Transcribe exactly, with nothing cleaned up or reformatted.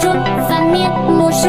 竹翻面，莫数。